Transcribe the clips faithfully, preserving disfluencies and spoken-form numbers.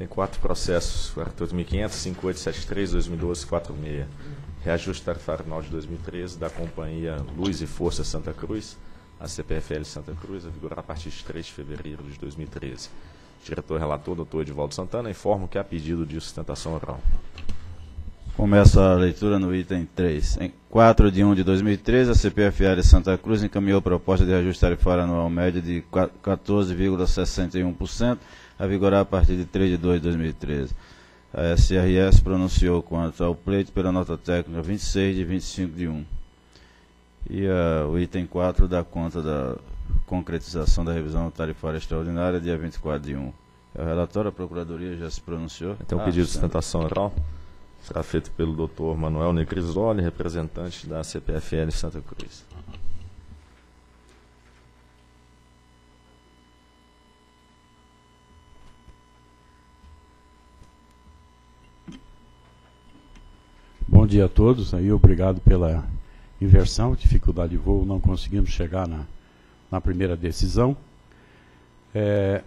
Tem quatro processos, quatro mil e quinhentos, cinco mil oitocentos e setenta e três, dois mil e doze, quarenta e seis. Reajuste tarifário anual de dois mil e treze da Companhia Luz e Força Santa Cruz, a C P F L Santa Cruz, a vigorar a partir de três de fevereiro de dois mil e treze. O diretor relator, doutor Edvaldo Santana, informa que há pedido de sustentação oral. Começa a leitura no item três. Em quatro de janeiro de dois mil e treze, a C P F L Santa Cruz encaminhou a proposta de reajuste tarifário anual médio de quatorze vírgula sessenta e um por cento, a vigorar a partir de três de fevereiro de dois mil e treze. A S R S pronunciou quanto ao pleito pela nota técnica vinte e seis de vinte e cinco de janeiro. E uh, o item quatro dá conta da concretização da revisão tarifária extraordinária, dia vinte e quatro de janeiro. A relatora, a Procuradoria, já se pronunciou. Então, o pedido ah, de sustentação oral será feito pelo doutor Manuel Negrisoli, representante da C P F L Santa Cruz. Bom dia a todos, aí obrigado pela inversão, dificuldade de voo, não conseguimos chegar na, na primeira decisão. É,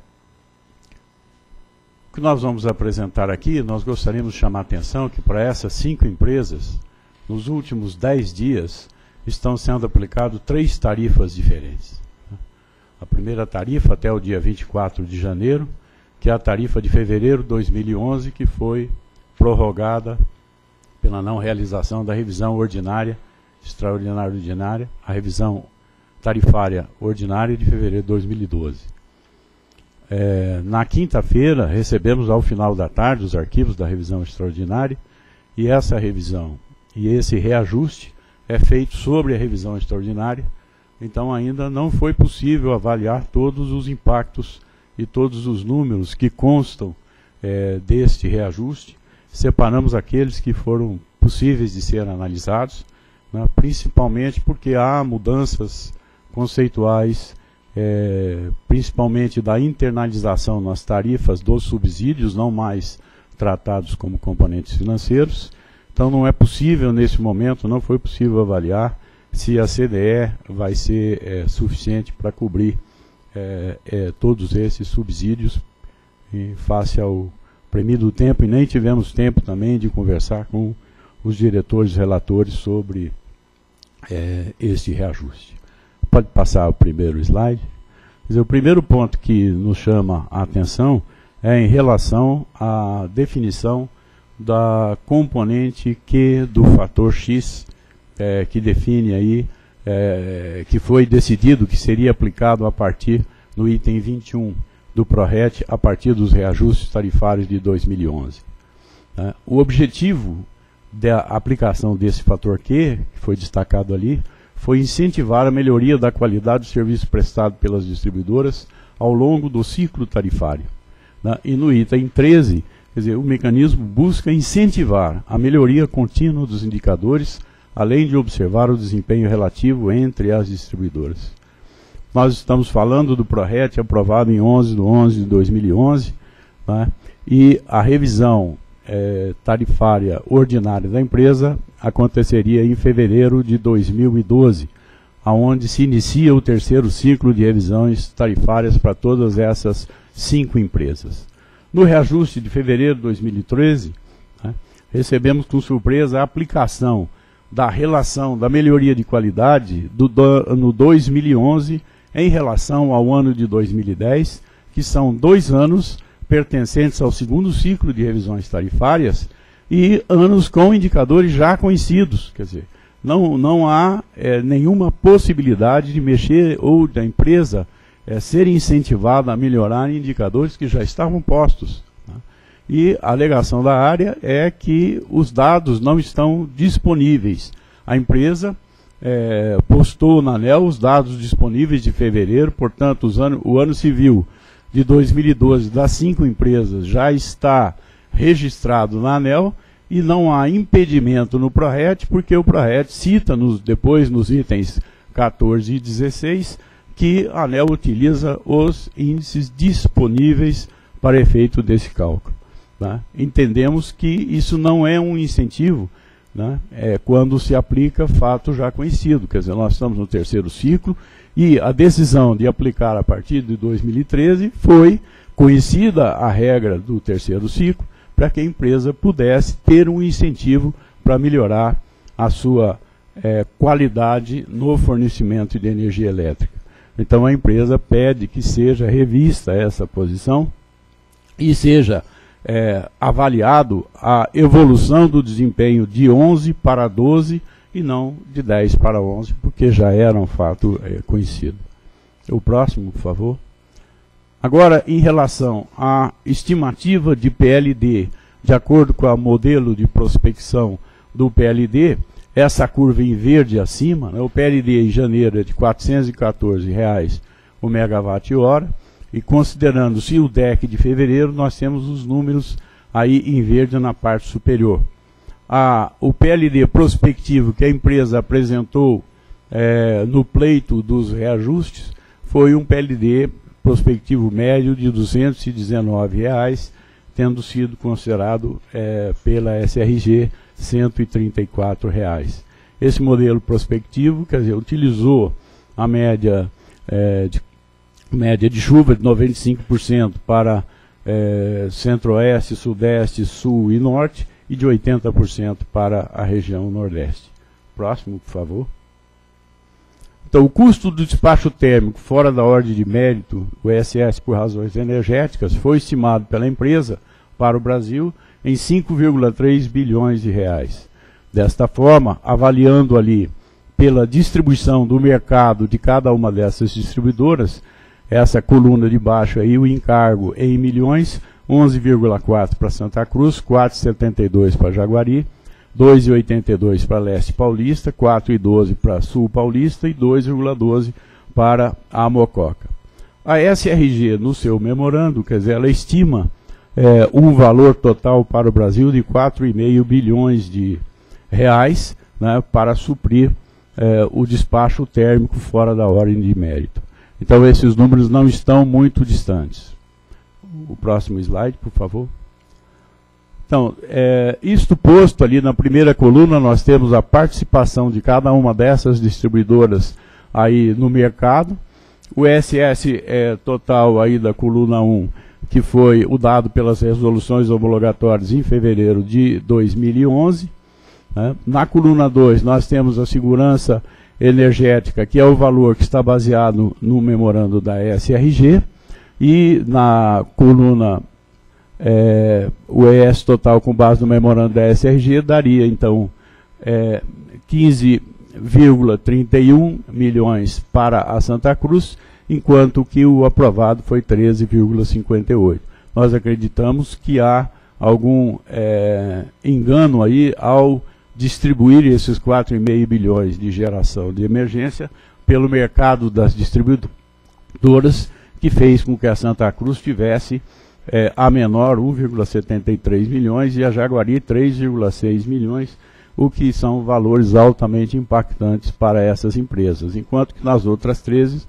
o que nós vamos apresentar aqui, nós gostaríamos de chamar a atenção que para essas cinco empresas, nos últimos dez dias, estão sendo aplicadas três tarifas diferentes. A primeira tarifa até o dia vinte e quatro de janeiro, que é a tarifa de fevereiro de dois mil e onze, que foi prorrogada pela não realização da revisão ordinária, extraordinária ordinária, a revisão tarifária ordinária de fevereiro de dois mil e doze. É, na quinta-feira, recebemos ao final da tarde os arquivos da revisão extraordinária, e essa revisão e esse reajuste é feito sobre a revisão extraordinária, então ainda não foi possível avaliar todos os impactos e todos os números que constam é, deste reajuste. Separamos aqueles que foram possíveis de ser analisados, né, principalmente porque há mudanças conceituais, é, principalmente da internalização nas tarifas dos subsídios, não mais tratados como componentes financeiros. Então não é possível, nesse momento, não foi possível avaliar se a C D E vai ser é, suficiente para cobrir é, é, todos esses subsídios em face ao premido o tempo, e nem tivemos tempo também de conversar com os diretores relatores sobre é, este reajuste. Pode passar o primeiro slide. Quer dizer, o primeiro ponto que nos chama a atenção é em relação à definição da componente Q do fator X, é, que define aí, é, que foi decidido que seria aplicado a partir do item vinte e um do PRORETE a partir dos reajustes tarifários de dois mil e onze. O objetivo da aplicação desse fator Q, que foi destacado ali, foi incentivar a melhoria da qualidade do serviço prestado pelas distribuidoras ao longo do ciclo tarifário. E no item treze, quer dizer, o mecanismo busca incentivar a melhoria contínua dos indicadores, além de observar o desempenho relativo entre as distribuidoras. Nós estamos falando do PRORETE aprovado em onze de onze de dois mil e onze, né? E a revisão é, tarifária ordinária da empresa aconteceria em fevereiro de dois mil e doze, onde se inicia o terceiro ciclo de revisões tarifárias para todas essas cinco empresas. No reajuste de fevereiro de dois mil e treze, né, recebemos com surpresa a aplicação da relação da melhoria de qualidade do, do ano dois mil e onze em relação ao ano de dois mil e dez, que são dois anos pertencentes ao segundo ciclo de revisões tarifárias e anos com indicadores já conhecidos. Quer dizer, não, não há é, nenhuma possibilidade de mexer ou da empresa é, ser incentivada a melhorar indicadores que já estavam postos. Né? E a alegação da área é que os dados não estão disponíveis. A empresa É, postou na ANEEL os dados disponíveis de fevereiro, portanto os ano, o ano civil de dois mil e doze das cinco empresas já está registrado na ANEEL e não há impedimento no PRORETE, porque o PRORETE cita nos, depois nos itens quatorze e dezesseis que a ANEEL utiliza os índices disponíveis para efeito desse cálculo. Tá? Entendemos que isso não é um incentivo, né? É quando se aplica fato já conhecido, quer dizer, nós estamos no terceiro ciclo e a decisão de aplicar a partir de dois mil e treze foi conhecida a regra do terceiro ciclo, para que a empresa pudesse ter um incentivo para melhorar a sua é, qualidade no fornecimento de energia elétrica. Então, a empresa pede que seja revista essa posição e seja é, avaliado a evolução do desempenho de onze para doze e não de dez para onze, porque já era um fato é, conhecido. O próximo, por favor. Agora, em relação à estimativa de P L D, de acordo com o modelo de prospecção do P L D, essa curva em verde acima, né, o P L D em janeiro é de quatrocentos e quatorze reais o megawatt-hora, e considerando-se o D E C de fevereiro, nós temos os números aí em verde na parte superior. A, o P L D prospectivo que a empresa apresentou é, no pleito dos reajustes foi um P L D prospectivo médio de duzentos e dezenove reais, tendo sido considerado é, pela S R G cento e trinta e quatro reais. Esse modelo prospectivo, quer dizer, utilizou a média, é, de, média de chuva de noventa e cinco por cento para é, centro-oeste, sudeste, sul e norte, e de oitenta por cento para a região nordeste. Próximo, por favor. Então, o custo do despacho térmico fora da ordem de mérito, o E S S por razões energéticas, foi estimado pela empresa para o Brasil em cinco vírgula três bilhões de reais. Desta forma, avaliando ali pela distribuição do mercado de cada uma dessas distribuidoras, essa coluna de baixo aí, o encargo em milhões, onze vírgula quatro para Santa Cruz, quatro vírgula setenta e dois para Jaguari, dois vírgula oitenta e dois para Leste Paulista, quatro vírgula doze para Sul Paulista e dois vírgula doze para a Mococa. A S R G, no seu memorando, quer dizer, ela estima é, um valor total para o Brasil de quatro vírgula cinco bilhões de reais, né, para suprir é, o despacho térmico fora da ordem de mérito. Então, esses números não estão muito distantes. O próximo slide, por favor. Então, é, isto posto ali na primeira coluna, nós temos a participação de cada uma dessas distribuidoras aí no mercado. O E S S é, total aí da coluna um, que foi o dado pelas resoluções homologatórias em fevereiro de dois mil e onze. Né? Na coluna dois, nós temos a segurança energética, que é o valor que está baseado no memorando da S R G. E na coluna... É, o E S total com base no memorando da S R G daria, então, é, quinze vírgula trinta e um milhões para a Santa Cruz, enquanto que o aprovado foi treze vírgula cinquenta e oito. Nós acreditamos que há algum é, engano aí ao distribuir esses quatro vírgula cinco bilhões de geração de emergência pelo mercado das distribuidoras, que fez com que a Santa Cruz tivesse... É, a menor um vírgula setenta e três milhões e a Jaguari três vírgula seis milhões, o que são valores altamente impactantes para essas empresas, enquanto que nas outras treze,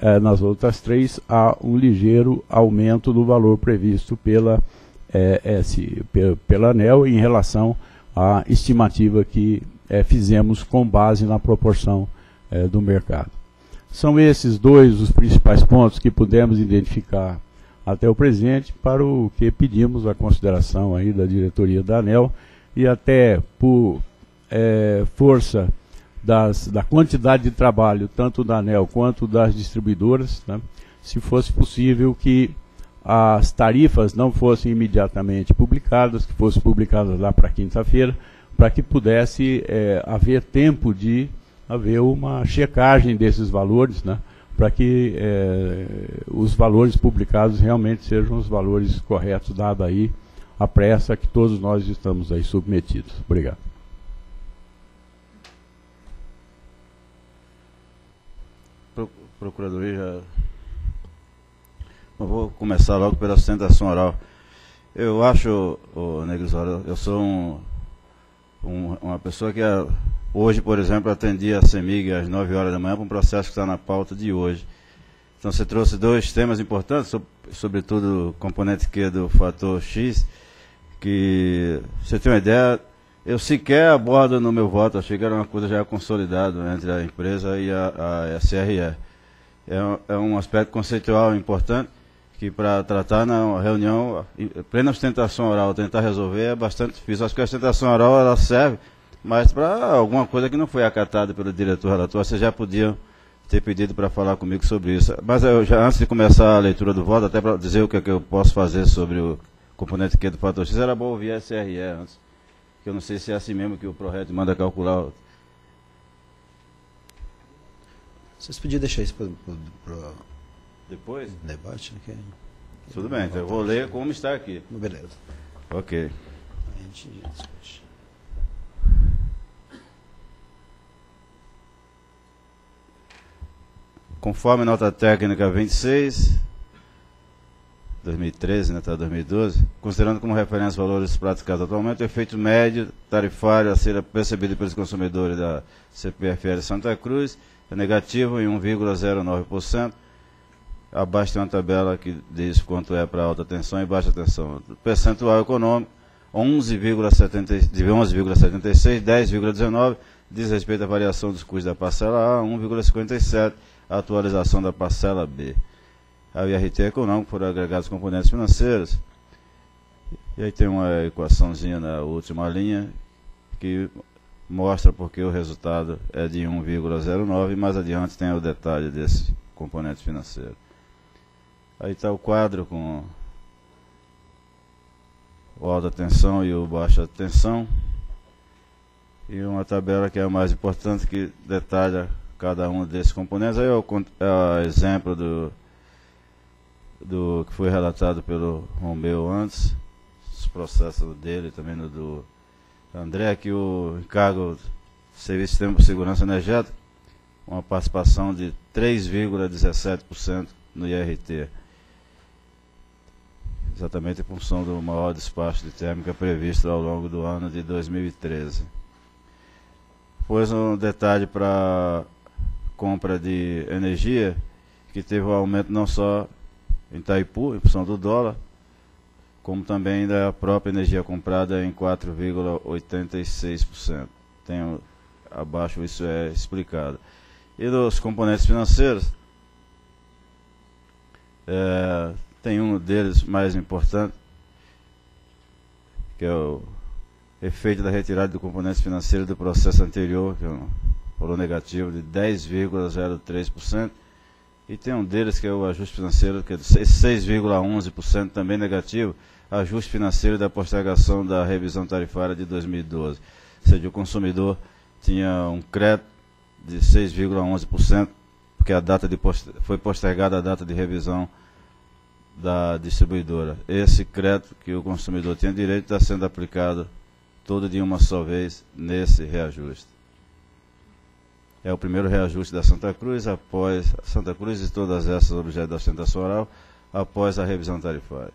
é, nas outras três há um ligeiro aumento do valor previsto pela, é, S, pela ANEEL em relação à estimativa que é, fizemos com base na proporção é, do mercado. São esses dois os principais pontos que pudemos identificar até o presente, para o que pedimos a consideração aí da diretoria da ANEEL, e até por é, força das, da quantidade de trabalho, tanto da ANEEL quanto das distribuidoras, né, se fosse possível que as tarifas não fossem imediatamente publicadas, que fossem publicadas lá para quinta-feira, para que pudesse é, haver tempo de haver uma checagem desses valores, né, para que eh, os valores publicados realmente sejam os valores corretos, dada aí a pressa que todos nós estamos aí submetidos. Obrigado. Pro, Procuradoria, já... eu vou começar logo pela sustentação oral. Eu acho, oh, Negrisoli, eu sou um, um, uma pessoa que... É, hoje, por exemplo, eu atendi a CEMIG às nove horas da manhã para um processo que está na pauta de hoje. Então, você trouxe dois temas importantes, sobretudo o componente Q do fator X, que, você tem uma ideia, eu sequer abordo no meu voto, achei que era uma coisa já consolidada entre a empresa e a, a S R E. É, é um aspecto conceitual importante, que para tratar na reunião, plena sustentação oral, tentar resolver é bastante difícil. Acho que a sustentação oral ela serve, mas para alguma coisa que não foi acatada pelo diretor relator, vocês já podiam ter pedido para falar comigo sobre isso. Mas eu já, antes de começar a leitura do voto, até para dizer o que, é que eu posso fazer sobre o componente Q do fator X, era bom ouvir a S R E antes, que eu não sei se é assim mesmo que o PRORETE manda calcular. Vocês podiam deixar isso para o depois? Debate? Okay. Tudo bem, então eu vou ler como está aqui. Beleza. Ok. A gente discute. Conforme nota técnica vinte e seis, dois mil e treze, né, tá, dois mil e doze, considerando como referência valores praticados atualmente, o efeito médio tarifário a ser percebido pelos consumidores da C P F L Santa Cruz é negativo em um vírgula zero nove por cento. Abaixo tem uma tabela que diz quanto é para alta tensão e baixa tensão. Percentual econômico, onze vírgula setenta e seis, dez vírgula dezenove, diz respeito à variação dos custos da parcela A, um vírgula cinquenta e sete por cento. Atualização da parcela B. A I R T econômico foram agregados componentes financeiros. E aí tem uma equaçãozinha na última linha que mostra porque o resultado é de um vírgula zero nove, mais adiante tem o detalhe desse componente financeiro. Aí está o quadro com o alta tensão e o baixa tensão. E uma tabela que é a mais importante, que detalha cada um desses componentes. Aí é o, é o exemplo do, do que foi relatado pelo Romeu antes, os processos dele, também no do André, que o encargo Serviço de Sistema de Segurança Energética, uma participação de três vírgula dezessete por cento no I R T, exatamente em função do maior despacho de térmica previsto ao longo do ano de dois mil e treze. Pois um detalhe para compra de energia, que teve um aumento não só em Itaipu, em função do dólar, como também da própria energia comprada em quatro vírgula oitenta e seis por cento. Tem um, abaixo isso é explicado. E dos componentes financeiros, é, tem um deles mais importante, que é o efeito da retirada do componente financeiro do processo anterior, que é um valor negativo de dez vírgula zero três por cento, e tem um deles que é o ajuste financeiro, que é de seis vírgula onze por cento, também negativo, ajuste financeiro da postergação da revisão tarifária de dois mil e doze. Ou seja, o consumidor tinha um crédito de seis vírgula onze por cento, porque a data de poster... foi postergada a data de revisão da distribuidora. Esse crédito que o consumidor tinha direito está sendo aplicado todo de uma só vez nesse reajuste. É o primeiro reajuste da Santa Cruz, após Santa Cruz e todas essas objetos da sustentação oral, após a revisão tarifária.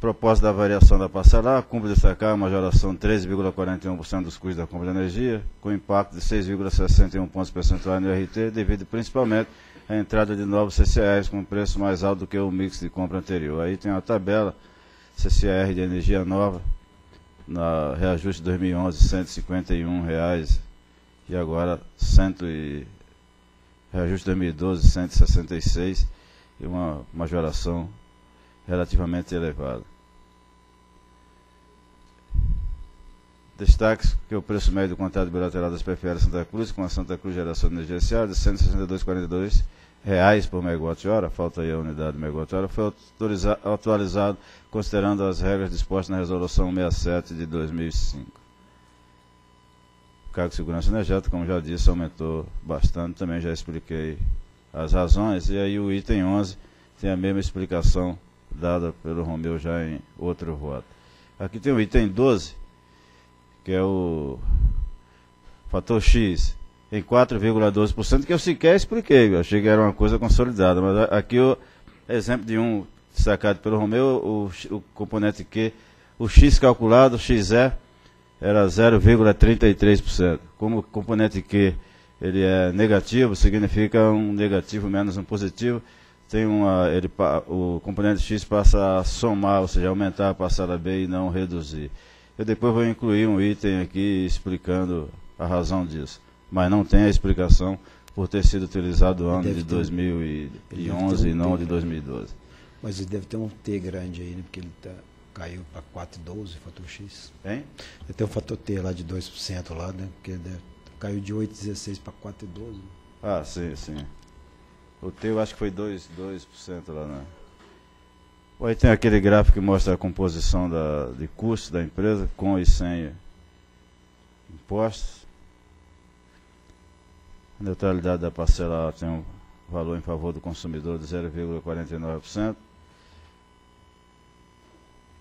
Proposta da variação da parcela A, cumpre destacar a majoração de três vírgula quarenta e um por cento dos custos da compra de energia, com impacto de seis vírgula sessenta e um pontos percentuais no I R T, devido principalmente à entrada de novos C C Rs com preço mais alto do que o mix de compra anterior. Aí tem uma tabela C C R de energia nova, na reajuste de dois mil e onze, cento e cinquenta e um reais. E agora, cem e... reajuste dois mil e doze, cento e sessenta e seis reais, e uma majoração relativamente elevada. Destaques que o preço médio do contrato bilateral das P F L Santa Cruz com a Santa Cruz Geração de Energia S A de cento e sessenta e dois reais e quarenta e dois centavos por megawatt-hora, falta aí a unidade megawatt-hora, foi atualizado considerando as regras dispostas na Resolução cento e sessenta e sete de dois mil e cinco. O cargo de segurança energética, como já disse, aumentou bastante, também já expliquei as razões. E aí o item onze tem a mesma explicação dada pelo Romeu já em outro voto. Aqui tem o item doze, que é o fator X em quatro vírgula doze por cento, que eu sequer expliquei, eu achei que era uma coisa consolidada, mas aqui o exemplo de um destacado pelo Romeu, o, o componente Q, o X calculado, o X E, era zero vírgula trinta e três por cento. Como o componente Q ele é negativo, significa um negativo menos um positivo, tem uma, ele, o componente X passa a somar, ou seja, aumentar a parcela B e não reduzir. Eu depois vou incluir um item aqui explicando a razão disso, mas não tem a explicação por ter sido utilizado no ano de dois mil e onze e não de dois mil e doze. Mas ele deve ter um T grande aí, né? Porque ele tá, caiu para quatro vírgula doze, fator X. Tem? Ele tem um fator T lá de dois por cento lá, né? Porque deve, caiu de oito vírgula dezesseis para quatro vírgula doze. Ah, sim, sim. O T eu acho que foi dois por cento lá, né? Aí tem aquele gráfico que mostra a composição da, de custo da empresa, com e sem impostos. A neutralidade da parcela tem um valor em favor do consumidor de zero vírgula quarenta e nove por cento.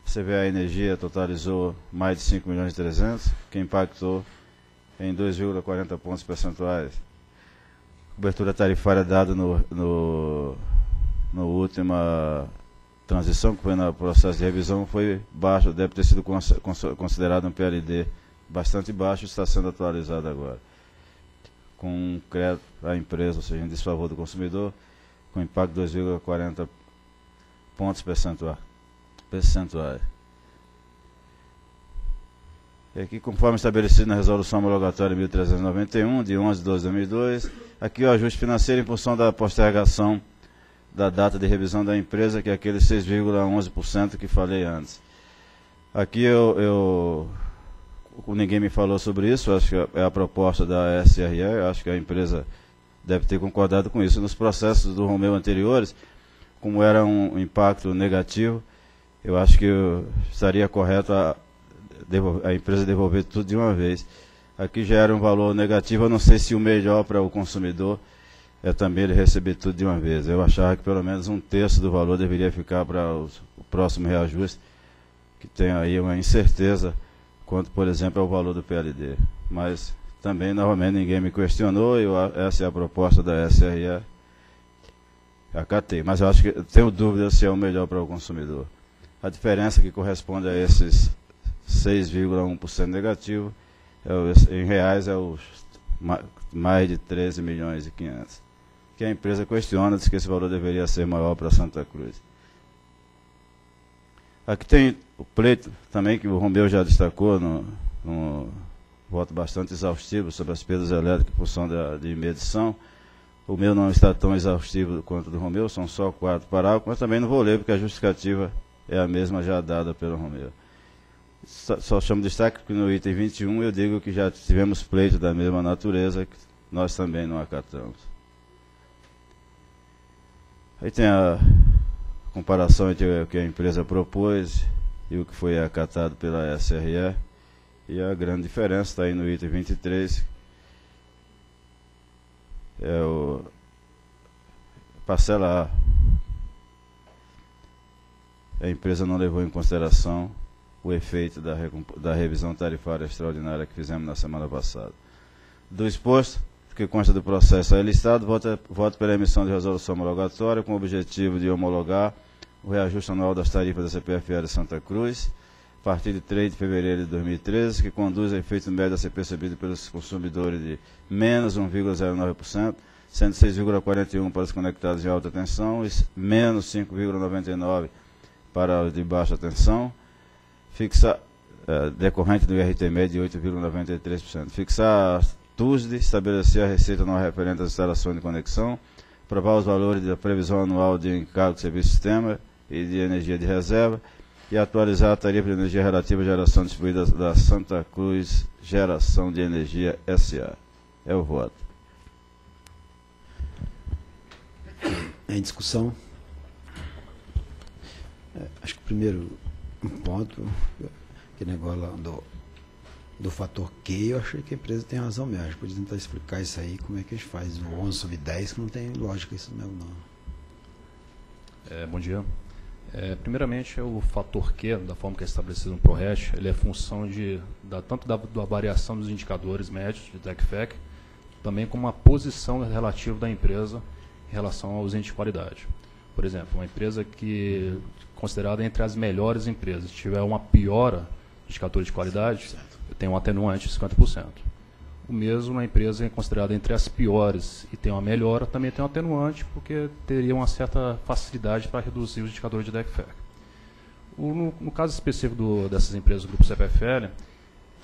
C V A Energia totalizou mais de cinco milhões e trezentos, que impactou em dois vírgula quarenta pontos percentuais. Cobertura tarifária dada no, no, no última transição, que foi no processo de revisão, foi baixa, deve ter sido considerado um P L D bastante baixo, está sendo atualizado agora. Com um crédito à empresa, ou seja, em desfavor do consumidor, com impacto de dois vírgula quarenta pontos percentuais. Percentuais. E aqui, conforme estabelecido na resolução homologatória mil trezentos e noventa e um, de onze de doze de dois mil e dois, aqui o ajuste financeiro em função da postergação da data de revisão da empresa, que é aquele seis vírgula onze por cento que falei antes. Aqui eu, eu... ninguém me falou sobre isso, acho que é a proposta da S R E, acho que a empresa deve ter concordado com isso. Nos processos do Romeu anteriores, como era um impacto negativo, eu acho que eu estaria correto a, a empresa devolver tudo de uma vez. Aqui já era um valor negativo, eu não sei se o melhor para o consumidor é também ele receber tudo de uma vez. Eu achava que pelo menos um terço do valor deveria ficar para os, o próximo reajuste, que tem aí uma incerteza quanto, por exemplo, ao valor do P L D. Mas também, novamente, ninguém me questionou, eu, essa é a proposta da S R E, acatei. Mas eu acho que tenho dúvida se é o melhor para o consumidor. A diferença que corresponde a esses seis vírgula um por cento negativo, é, em reais, é os mais de treze milhões e quinhentos. Que a empresa questiona, diz que esse valor deveria ser maior para Santa Cruz. Aqui tem o pleito também, que o Romeu já destacou, no, no voto bastante exaustivo sobre as perdas elétricas em função da, de medição. O meu não está tão exaustivo quanto o do Romeu, são só quatro parágrafos, mas também não vou ler, porque a justificativa é a mesma já dada pelo Romeu. Só, só chamo de destaque que no item vinte e um eu digo que já tivemos pleito da mesma natureza, que nós também não acatamos. Aí tem a comparação entre o que a empresa propôs e o que foi acatado pela S R E, e a grande diferença está aí no item vinte e três, é o parcela A. A empresa não levou em consideração o efeito da, da revisão tarifária extraordinária que fizemos na semana passada. Do exposto, que consta do processo aí listado, voto, voto pela emissão de resolução homologatória com o objetivo de homologar o reajuste anual das tarifas da C P F L Santa Cruz, a partir de três de fevereiro de dois mil e treze, que conduz a efeito médio a ser percebido pelos consumidores de menos um vírgula zero nove por cento, sendo seis vírgula quarenta e um por cento para os conectados de alta tensão e menos cinco vírgula noventa e nove por cento para os de baixa tensão, fixa, é, decorrente do I R T médio de oito vírgula noventa e três por cento. Fixar T U S D, estabelecer a receita não referente às instalações de conexão, aprovar os valores da previsão anual de encargo de serviço de sistema e de energia de reserva e atualizar a tarifa de energia relativa à geração distribuída da Santa Cruz Geração de Energia S A É o voto. Em discussão? É, acho que o primeiro ponto, que negócio lá do... do fator Q, eu achei que a empresa tem razão mesmo. A gente pode tentar explicar isso aí, como é que a gente faz o onze sobre dez, que não tem lógica isso mesmo, não. É, bom dia. É, primeiramente, o fator Q, da forma que é estabelecido no PRORETE, ele é função de, da, tanto da, da variação dos indicadores médios, de D E C F E C, também como a posição relativa da empresa em relação aos índices de qualidade. Por exemplo, uma empresa que considerada entre as melhores empresas, se tiver uma piora de indicador de qualidade, certo, tem um atenuante de cinquenta por cento. O mesmo na empresa é considerada entre as piores e tem uma melhora, também tem um atenuante, porque teria uma certa facilidade para reduzir os indicadores de D E C F E C. No, no caso específico do, dessas empresas do Grupo C P F L,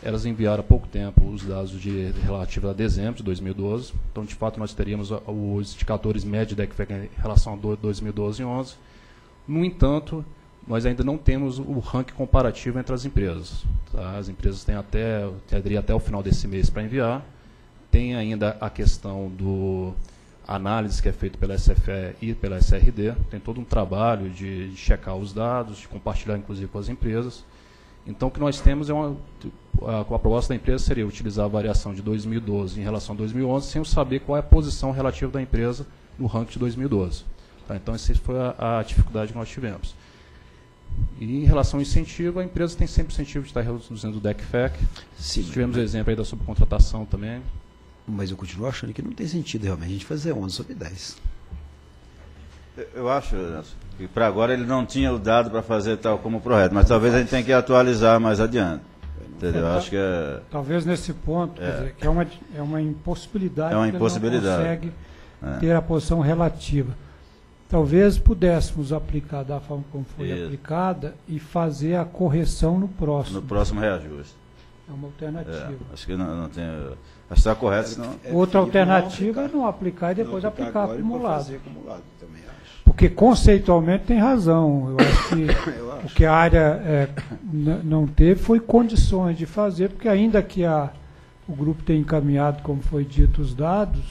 Elas enviaram há pouco tempo os dados de, relativos a dezembro de dois mil e doze. Então, de fato, nós teríamos os indicadores médios da D E C F E C em relação a dois mil e doze e dois mil e onze. No entanto, nós ainda não temos o ranking comparativo entre as empresas. Tá? As empresas têm até, teria até o final desse mês para enviar. Tem ainda a questão do análise que é feita pela S F E e pela S R D. Tem todo um trabalho de, de checar os dados, de compartilhar, inclusive, com as empresas. Então, o que nós temos é uma... A, a proposta da empresa seria utilizar a variação de dois mil e doze em relação a dois mil e onze, sem saber qual é a posição relativa da empresa no ranking de dois mil e doze. Tá? Então, essa foi a, a dificuldade que nós tivemos. E em relação ao incentivo, a empresa tem sempre incentivo de estar reduzindo o D E C F E C. Sim, tivemos o exemplo aí da subcontratação também. Mas eu continuo achando que não tem sentido realmente a gente fazer onze sobre dez. Eu acho, que para agora ele não tinha o dado para fazer tal como o PRORETE, mas talvez a gente tenha que atualizar mais adiante. Entendeu? Eu acho que é... Talvez nesse ponto, é, quer dizer, que é uma, é uma impossibilidade. É uma impossibilidade. Ele não consegue é. ter a posição relativa. Talvez pudéssemos aplicar da forma como foi Isso. aplicada e fazer a correção no próximo. No próximo reajuste. É uma alternativa. É, acho que não, não tem... Acho que está correto, senão... É, outra alternativa é não aplicar e depois não aplicar, aplicar acumulado. Fazer acumulado também, acho. Porque conceitualmente tem razão. Eu acho que eu acho. O que a área é, não teve foi condições de fazer, porque ainda que a, o grupo tenha encaminhado, como foi dito, os dados,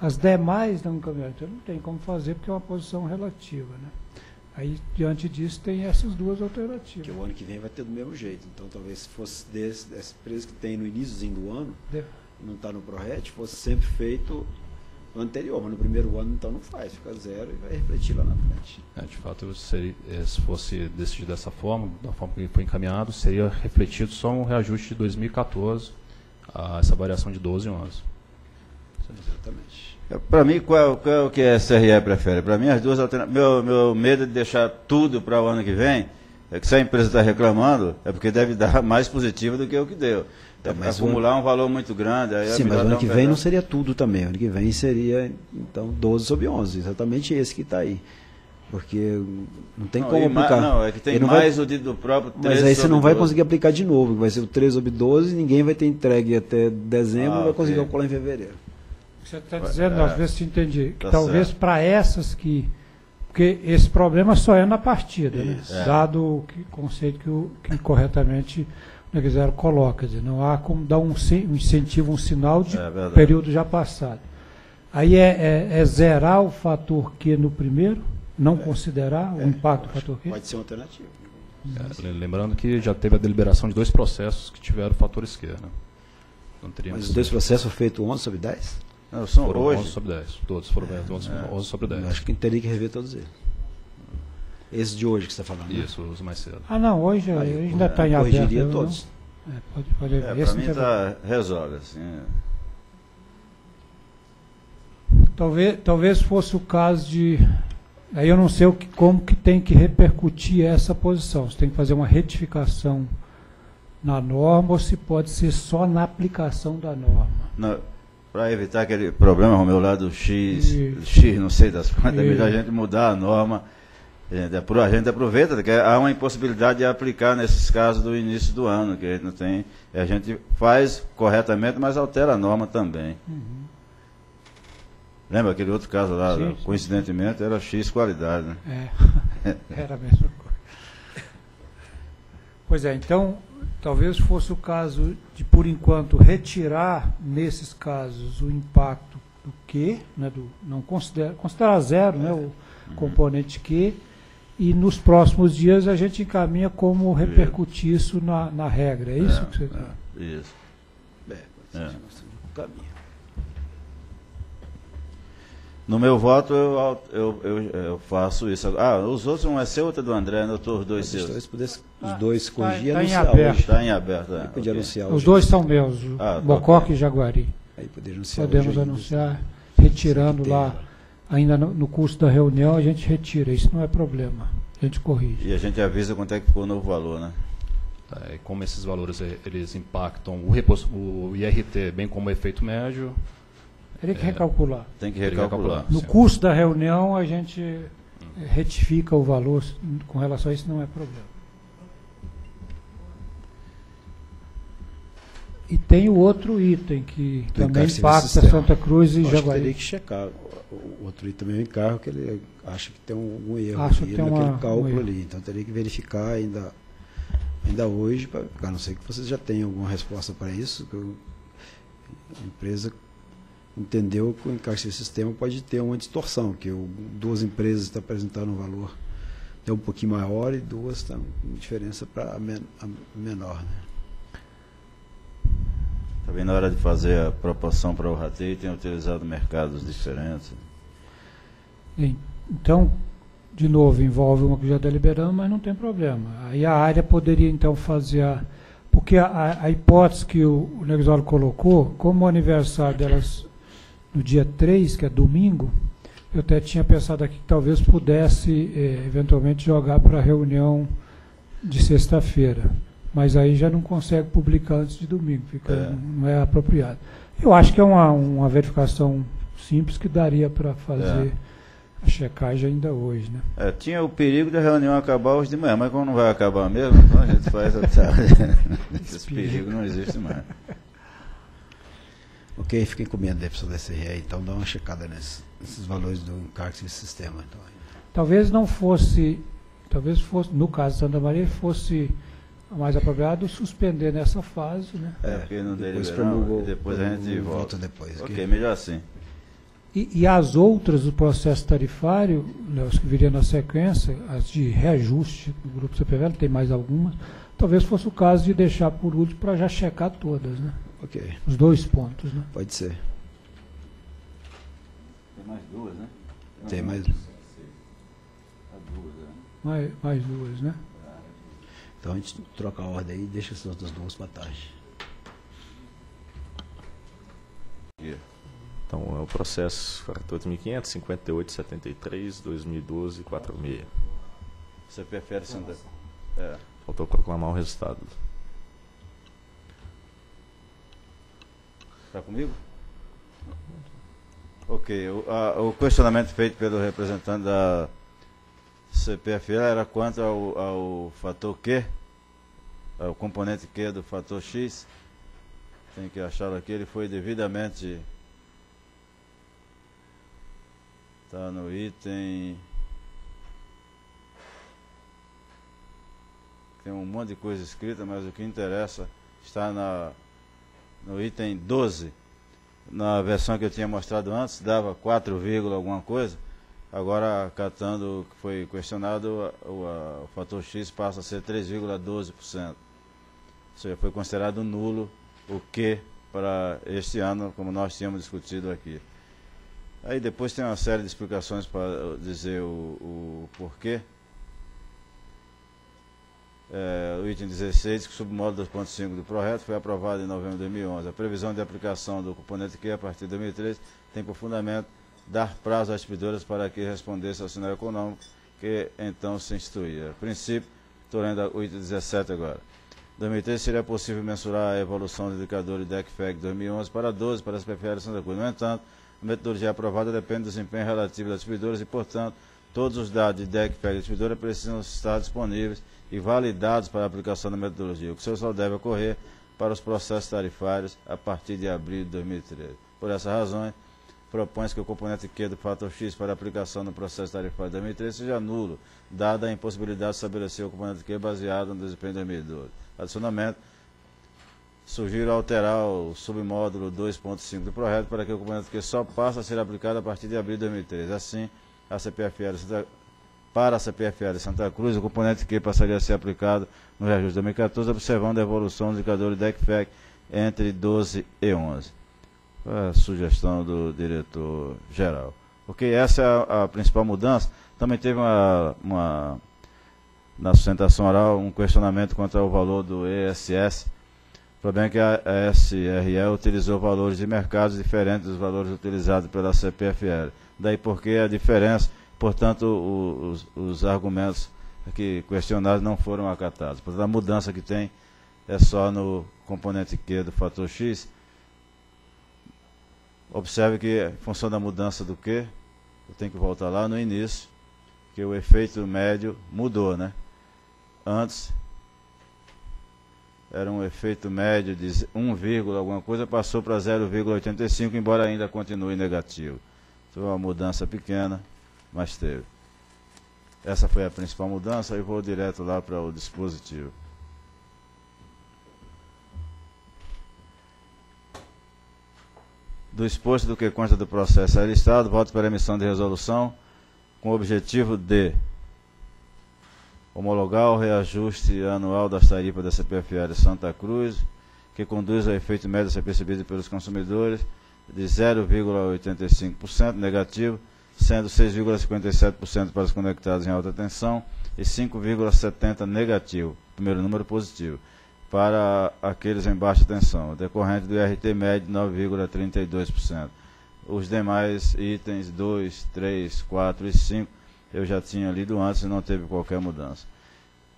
as demais não encaminharam. Então não tem como fazer, porque é uma posição relativa, né? Aí, diante disso, tem essas duas alternativas. Que o ano que vem vai ter do mesmo jeito. Então, talvez se fosse desse, dessa empresa que tem no iníciozinho do ano, de... não está no PRORETE, fosse sempre feito no anterior, mas no primeiro ano, então, não faz. Fica zero e vai refletir lá na frente. É, de fato, se, se fosse decidido dessa forma, da forma que foi encaminhado, seria refletido só um reajuste de dois mil e quatorze, a essa variação de doze e onze. Exatamente. Para mim, qual, qual é o que a S R E prefere? Para mim, as duas alternativas. Meu, meu medo de deixar tudo para o ano que vem é que se a empresa está reclamando, é porque deve dar mais positivo do que o que deu. Deve é, acumular um... um valor muito grande. Aí sim, mas o ano que vem não seria tudo também. O ano que vem seria, então, doze sobre onze. Exatamente esse que está aí. Porque não tem não, como aplicar. Não, é que tem não mais vai... o do próprio treze. Mas aí você não vai doze. Conseguir aplicar de novo. Vai ser o treze sobre doze, ninguém vai ter entregue até dezembro, ah, vai conseguir okay. calcular em fevereiro. Você está dizendo, às vezes se entendi, que tá talvez para essas que... Porque esse problema só é na partida, né? É. Dado o que, conceito que, o, que corretamente o Negrisoli coloca. Dizer, não há como dar um, um incentivo, um sinal de é período já passado. Aí é, é, é zerar o fator Q no primeiro, não é. considerar é. o impacto do fator Q? Pode ser uma alternativa. É, lembrando que já teve a deliberação de dois processos que tiveram fator esquerdo. Né? Não teríamos... Mas os dois processos feitos onze sobre dez? Não, são foram hoje. onze sobre dez. Todos foram é, onze sobre dez. Acho que teria que rever todos eles. Esse de hoje que você está falando. Isso, né? Os mais cedo. Ah, não, hoje aí, eu ainda está é, em aberto. Corrigiria todos. É, pode, pode é, para mim tá, resolve, assim. É. Talvez, talvez fosse o caso de... Aí eu não sei o que, como que tem que repercutir essa posição. Você tem que fazer uma retificação na norma ou se pode ser só na aplicação da norma. Não. Para evitar aquele problema, Romeu, lá do X, Isso. X não sei das quantas, é melhor a gente mudar a norma. A gente aproveita, que há uma impossibilidade de aplicar nesses casos do início do ano, que a gente não tem. A gente faz corretamente, mas altera a norma também. Uhum. Lembra aquele outro caso lá, Sim. coincidentemente, era X qualidade, né? É, era a mesma coisa. Pois é, então... Talvez fosse o caso de, por enquanto, retirar, nesses casos, o impacto do Q, né, do, não considera, considerar zero, né, o componente Q, e nos próximos dias a gente encaminha como repercutir isso na, na regra. É isso é, que você está? É, isso. É, é. No meu voto, eu, eu, eu, eu faço isso. Ah, os outros, um é seu, outro é do André, eu estou os dois seus. Os dois, os dois ah, corrigiam tá, tá anunciar. Está em aberto. É. Okay. Anunciar os dois são meus, ah, Mococa okay. e Jaguari. Aí anunciar Podemos anunciar, retirando lá, ainda no, no curso da reunião, a gente retira. Isso não é problema, a gente corrige. E a gente avisa quanto é que ficou o novo valor, né? É, como esses valores, eles impactam o, reposto, o I R T, bem como o efeito médio, Teria que é, recalcular. Tem que recalcular. No sim. curso da reunião, a gente retifica o valor. Com relação a isso, não é problema. E tem o outro item que do também impacta Santa Cruz e eu Jaguari. Eu teria que checar. O outro item também é um carro que ele acha que tem algum erro acho ali, tem naquele uma, cálculo um ali. Então teria que verificar ainda, ainda hoje, pra, a não ser que vocês já tenham alguma resposta para isso. Que eu, a empresa entendeu que o encaixe do sistema pode ter uma distorção, que eu, duas empresas estão apresentando um valor até um pouquinho maior e duas estão com diferença para a, men, a menor, né? Também na hora de fazer a proporção para o rateio, tem utilizado mercados diferentes. Sim. Então, de novo, envolve uma que já deliberamos, mas não tem problema. Aí a área poderia, então, fazer a... Porque a, a hipótese que o, o Negrisoli colocou, como o aniversário delas no dia três, que é domingo, eu até tinha pensado aqui que talvez pudesse, eh, eventualmente, jogar para a reunião de sexta-feira. Mas aí já não consegue publicar antes de domingo, fica, é. não é apropriado. Eu acho que é uma, uma verificação simples que daria para fazer é. a checagem ainda hoje, né? É, tinha o perigo da reunião acabar hoje de manhã, mas como não vai acabar mesmo, então a gente faz a tarde. Esse perigo não existe mais. Ok, fica encomenda da pessoa da S R E, então dá uma checada nesses, nesses valores do encargo desse sistema. Então. Talvez não fosse, talvez fosse, no caso de Santa Maria, fosse... mais apropriado suspender nessa fase, né? É, porque não depois promulgou, depois a gente volta, volta depois. Ok, que... melhor assim. E, e as outras do processo tarifário, né, os que viriam na sequência, as de reajuste do grupo C P F L, tem mais algumas, talvez fosse o caso de deixar por último para já checar todas, né? Ok. Os dois pontos, né? Pode ser. Tem mais duas, né? Tem, tem mais duas. Né? Mais, mais duas, né? Então a gente troca a ordem aí e deixa essas outras duas para tarde. Então é o processo quatorze mil quinhentos, cinquenta e oito, setenta e três, dois mil e doze, quarenta e seis. Você prefere Santa... É. Faltou proclamar o resultado. Está comigo? Ok. O, a, o questionamento feito pelo representante da... C P F L era quanto ao, ao fator Q, ao componente Q do fator X, tem que achá-lo aqui, ele foi devidamente, está no item, tem um monte de coisa escrita, mas o que interessa está na, no item doze, na versão que eu tinha mostrado antes, dava quatro, alguma coisa. Agora, acatando o que foi questionado, o, a, o fator X passa a ser três vírgula doze por cento. Ou seja, foi considerado nulo o Q para este ano, como nós tínhamos discutido aqui. Aí depois tem uma série de explicações para dizer o, o porquê. É, o item dezesseis, que submódulo dois ponto cinco do PRORETE, foi aprovado em novembro de dois mil e onze. A previsão de aplicação do componente Q a partir de dois mil e treze tem por fundamento dar prazo às pedidoras para que respondessem ao sinal econômico que então se instituía. A princípio, estou lendo a oito ponto dezessete agora. Em dois mil e três seria possível mensurar a evolução do indicador de D E C F E C de dois mil e onze para doze para as C P F L Santa Cruz. No entanto, a metodologia aprovada depende do desempenho relativo das pedidoras e, portanto, todos os dados de D E C F E C da distribuidora precisam estar disponíveis e validados para a aplicação da metodologia, o que só deve ocorrer para os processos tarifários a partir de abril de dois mil e treze. Por essas razões, propõe-se que o componente Q do fator X para aplicação no processo tarifário de dois mil e treze seja nulo, dada a impossibilidade de estabelecer o componente Q baseado no desempenho de dois mil e doze. Adicionalmente, sugiro alterar o submódulo dois ponto cinco do PRORETE para que o componente Q só passe a ser aplicado a partir de abril de dois mil e treze. Assim, a C P F L Santa... para a C P F L de Santa Cruz, o componente Q passaria a ser aplicado no reajuste de dois mil e quatorze, observando a evolução do indicador D E C F E C entre doze e onze. A sugestão do diretor-geral. Ok, essa é a, a principal mudança. Também teve uma, uma, na sustentação oral, um questionamento quanto ao valor do E S S. O problema é que a, a S R E utilizou valores de mercados diferentes dos valores utilizados pela C P F L. Daí porque a diferença, portanto, o, os, os argumentos aqui questionados não foram acatados. Portanto, a mudança que tem é só no componente Q do fator X. Observe que, em função da mudança do Q, eu tenho que voltar lá no início, que o efeito médio mudou, né? Antes, era um efeito médio de um, alguma coisa, passou para zero vírgula oitenta e cinco, embora ainda continue negativo. Então, uma mudança pequena, mas teve. Essa foi a principal mudança, e vou direto lá para o dispositivo. Do exposto do que consta do processo é listado, voto para emissão de resolução com o objetivo de homologar o reajuste anual das tarifas da C P F L Santa Cruz, que conduz ao efeito médio a ser percebido pelos consumidores de zero vírgula oitenta e cinco por cento negativo, sendo seis vírgula cinquenta e sete por cento para os conectados em alta tensão e cinco vírgula setenta por cento negativo, primeiro número positivo, para aqueles em baixa tensão, decorrente do I R T médio de nove vírgula trinta e dois por cento. Os demais itens dois, três, quatro e cinco eu já tinha lido antes e não teve qualquer mudança.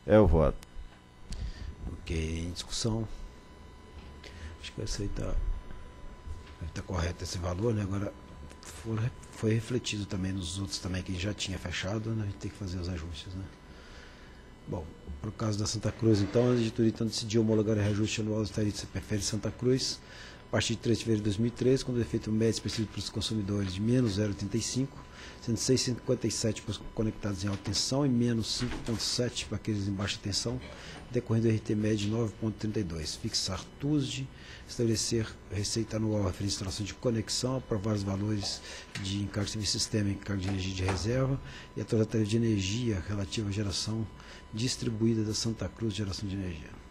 É o voto. Ok, em discussão. Acho que esse aí está tá correto, esse valor, né? Agora for, foi refletido também nos outros também que já tinha fechado, né? A gente tem que fazer os ajustes, né? Bom, por causa da Santa Cruz, então, a editoria então, decidiu homologar o reajuste anual da tarifa C P F L Santa Cruz a partir de três de fevereiro de dois mil e três, quando o efeito médio percebido pelos consumidores de menos zero vírgula trinta e cinco, sendo seis vírgula cinquenta e sete para os conectados em alta tensão e menos cinco vírgula sete para aqueles em baixa tensão, decorrendo do R T médio de nove vírgula trinta e dois. Fixar T U S D, estabelecer receita anual referente à instalação de conexão, aprovar os valores de encargo de serviço de sistema e encargo de energia de reserva e atualizar a tarifa de energia relativa à geração distribuída da Santa Cruz Geração de Energia.